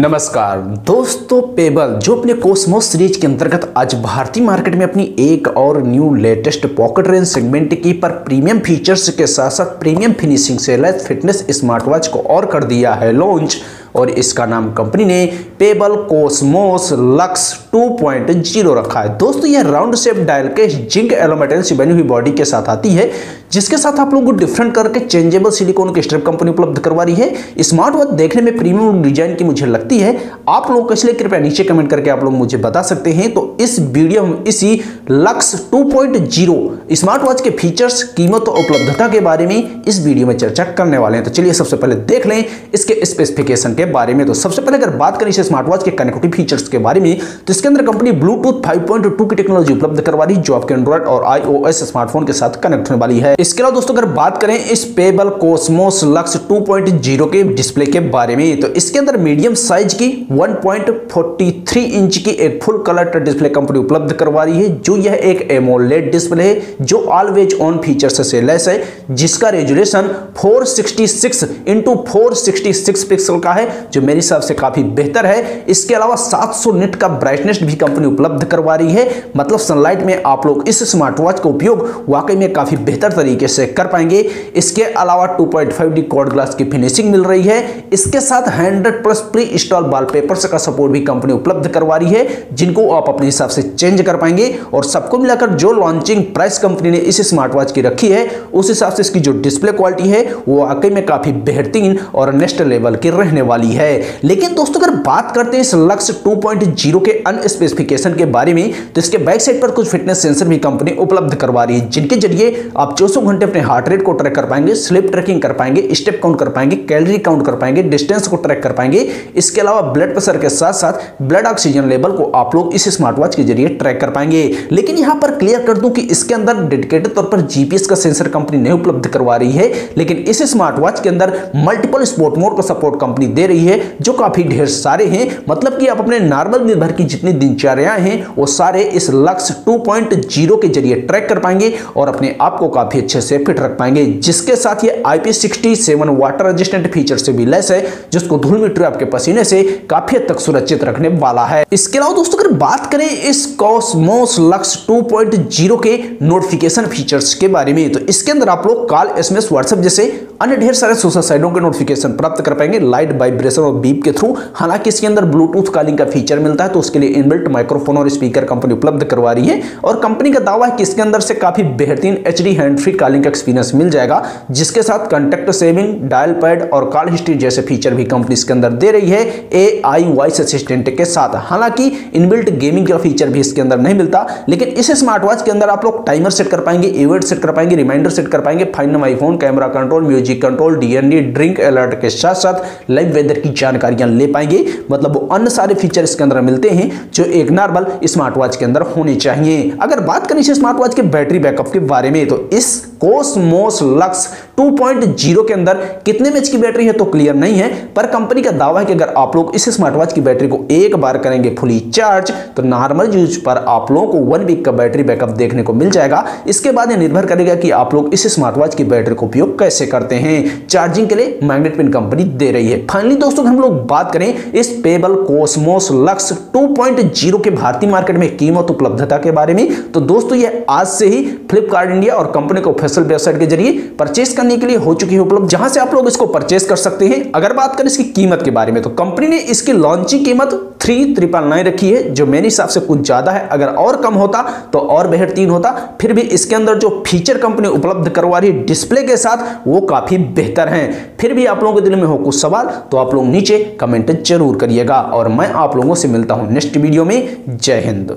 नमस्कार दोस्तों, पेबल जो अपने कॉस्मोस सीरीज के अंतर्गत आज भारतीय मार्केट में अपनी एक और new latest pocket range segment की पर प्रीमियम फीचर्स के साथ साथ प्रीमियम फिनिशिंग से लैस फिटनेस स्मार्ट वॉच को और कर दिया है लॉन्च। और इसका नाम कंपनी ने पेबल कॉस्मोस लक्स 2.0 रखा है। दोस्तों यह राउंड शेप डायल के जिंक एलोमेटल से बनी हुई बॉडी के साथ आती है, जिसके साथ आप लोगों को डिफरेंट करके चेंजेबल सिलिकॉन की स्ट्रिप कंपनी उपलब्ध करवा रही है। स्मार्ट वॉच देखने में प्रीमियम डिजाइन की मुझे लगती है। आप लोगों को इसलिए कृपया नीचे कमेंट करके आप लोग मुझे बता सकते हैं। तो इस वीडियो में इसी लक्स 2.0 स्मार्ट वॉच के फीचर्स, कीमत और उपलब्धता के बारे में इस वीडियो में चर्चा करने वाले हैं। तो चलिए सबसे पहले देख लें इसके स्पेसिफिकेशन के बारे में। तो सबसे पहले अगर बात करें इस स्मार्ट वॉच के कनेक्टिविटी फीचर्स के बारे में, तो इसके अंदर कंपनी ब्लूटूथ 5.2 की टेक्नोलॉजी उपलब्ध करवा रही है, जो आपके एंड्रॉइड और iOS स्मार्टफोन के साथ कनेक्ट होने वाली है। इसके अलावा दोस्तों अगर बात करें इस पेबल कॉस्मोस लक्स 2.0 के डिस्प्ले के बारे में, तो इसके अंदर मीडियम साइज की 1.43 इंच की एक full colour touch display company उपलब्ध करवा रही है, जो यह एक एमोलेड डिस्प्ले है जो ऑलवेज ऑन फीचर से लैस है, जिसका रेजुलेशन 466x466 पिक्सल का है, जो मेरे हिसाब से काफी बेहतर है। इसके अलावा 700 निट का ब्राइटनेस भी कंपनी उपलब्ध करवा रही है। मतलब सनलाइट में आप लोग इस स्मार्ट वॉच का उपयोग वाकई में काफी बेहतर तरीके से कर पाएंगे। इसके अलावा 2.5D क्वाड ग्लास की फिनिशिंग मिल रही है। इसके साथ 100+ प्री इंस्टॉल वॉलपेपर्स का सपोर्ट भी कंपनी उपलब्ध करवा रही है, जिनको आप अपने हिसाब से चेंज कर पाएंगे। और सबको मिलाकर जो लॉन्चिंग प्राइस कंपनी ने इस स्मार्ट वॉच की रखी है, उस हिसाब से इसकी जो डिस्प्ले क्वालिटी है वो वाकई में काफी बेहतरीन और नेक्स्ट लेवल की रहने वाली है। लेकिन दोस्तों अगर बात करते हैं इस लक्स 2.0 के अन्य स्पेसिफिकेशन के बारे में, तो इसके बैक साइड पर कुछ फिटनेस सेंसर भी कंपनी उपलब्ध करवा रही है, जिनके जरिए आप 24 घंटे अपने हार्ट रेट को ट्रैक कर पाएंगे, स्लिप ट्रैकिंग कर पाएंगे, स्टेप काउंट कर पाएंगे, कैलोरी काउंट कर पाएंगे, डिस्टेंस को ट्रैक कर पाएंगे। इसके अलावा ब्लड प्रेशर के साथ साथ ब्लड ऑक्सीजन लेवल को आप लोग इस स्मार्ट वॉच के जरिए ट्रैक कर पाएंगे। लेकिन यहां पर क्लियर कर दूं कि इसके अंदर डेडिकेटेड तौर पर जीपीएस का सेंसर कंपनी नहीं उपलब्ध करवा रही है, लेकिन इस स्मार्ट वॉच के अंदर मल्टीपल स्पोर्ट मोड का सपोर्ट कंपनी दे रही है, जो काफी ढेर सारे हैं। मतलब कि आप अपने नॉर्मल दिन भर की जितनी दिनचर्याएं हैं वो सारे इस लक्स 2.0 के जरिए ट्रैक कर पाएंगे और अपने आप को काफी अच्छे से फिट रख पाएंगे। जिसके साथ ये IP67 वाटर रेजिस्टेंट फीचर से भी लैस है, जिसको धूल मिट्टी आपके पसीने से काफी हद तक सुरक्षित रखने वाला है। इसके अलावा दोस्तों अगर बात करें इस कॉस्मोस लक्स 2.0 के नोटिफिकेशन फीचर्स के बारे में, तो इसके अंदर आप लोग कॉल, SMS, WhatsApp जैसे अन्य ढेर सारे सोशल साइटों के नोटिफिकेशन प्राप्त कर पाएंगे लाइट, वाइब्रेशन और बीप के थ्रू। हालांकि इसके अंदर ब्लूटूथ कॉलिंग का फीचर मिलता है, तो उसके लिए इनबिल्ट माइक्रोफोन और स्पीकर कंपनी उपलब्ध करवा रही है। और कंपनी का दावा है कि इसके अंदर से काफी बेहतरीन HD हैंड फ्री कॉलिंग का एक्सपीरियंस मिल जाएगा, जिसके साथ कॉन्टैक्ट सेविंग, डायल पैड और कॉल हिस्ट्री जैसे फीचर भी कंपनी इसके अंदर दे रही है AI वॉइस असिस्टेंट के साथ। हालांकि इनबिल्ट गेमिंग का फीचर भी इसके अंदर नहीं मिलता, लेकिन इस स्मार्ट वॉच के अंदर आप लोग टाइमर सेट कर पाएंगे, इवेंट सेट कर पाएंगे, रिमाइंडर सेट कर पाएंगे, find my phone, camera control, music control, DND, drink alert के साथ साथ लाइव वेदर की जानकारियां ले पाएंगे। मतलब वो अन्य सारे फीचर इसके अंदर मिलते हैं जो एक नॉर्मल स्मार्ट वॉच के अंदर होने चाहिए। अगर बात करें इस स्मार्ट वॉच के बैटरी बैकअप के बारे में, तो इस कॉस्मोस लक्स 2.0 के अंदर कितने एमएच की बैटरी है तो क्लियर नहीं है, पर कंपनी का दावा है कि अगर आप लोग इस स्मार्ट वॉच की बैटरी को एक बार करेंगे फुली चार्ज, तो नॉर्मल यूज पर आप लोगों को 1 वीक का बैटरी बैकअप देखने को मिल जाएगा। इसके बाद यह निर्भर करेगा कि आप लोग इस स्मार्ट वॉच की बैटरी का उपयोग कैसे करते हैं। चार्जिंग के लिए मैग्नेट पिन कंपनी दे रही है। फाइनली दोस्तों हम लोग बात करें इस पेबल कॉस्मोस लक्स 2.0 के भारतीय मार्केट में कीमत उपलब्धता के बारे में, तो दोस्तों यह आज से ही फ्लिपकार्ट इंडिया और कंपनी के ऑफिशियल वेबसाइट के जरिए परचेस करने के लिए हो चुकी है उपलब्ध, जहां से आप लोग इसको परचेस कर सकते हैं। अगर बात करें इसकी कीमत के बारे में, तो कंपनी ने इसकी लॉन्चिंग कीमत 3,399 रखी है, जो मेरे हिसाब से कुछ ज्यादा है। अगर और कम होता तो और बेहतरीन होता। फिर भी इसके अंदर जो फीचर कंपनी उपलब्ध करवा रही है डिस्प्ले के साथ, वो काफी बेहतर हैं। फिर भी आप लोगों के दिल में हो कुछ सवाल तो आप लोग नीचे कमेंट जरूर करिएगा, और मैं आप लोगों से मिलता हूं नेक्स्ट वीडियो में। जय हिंद।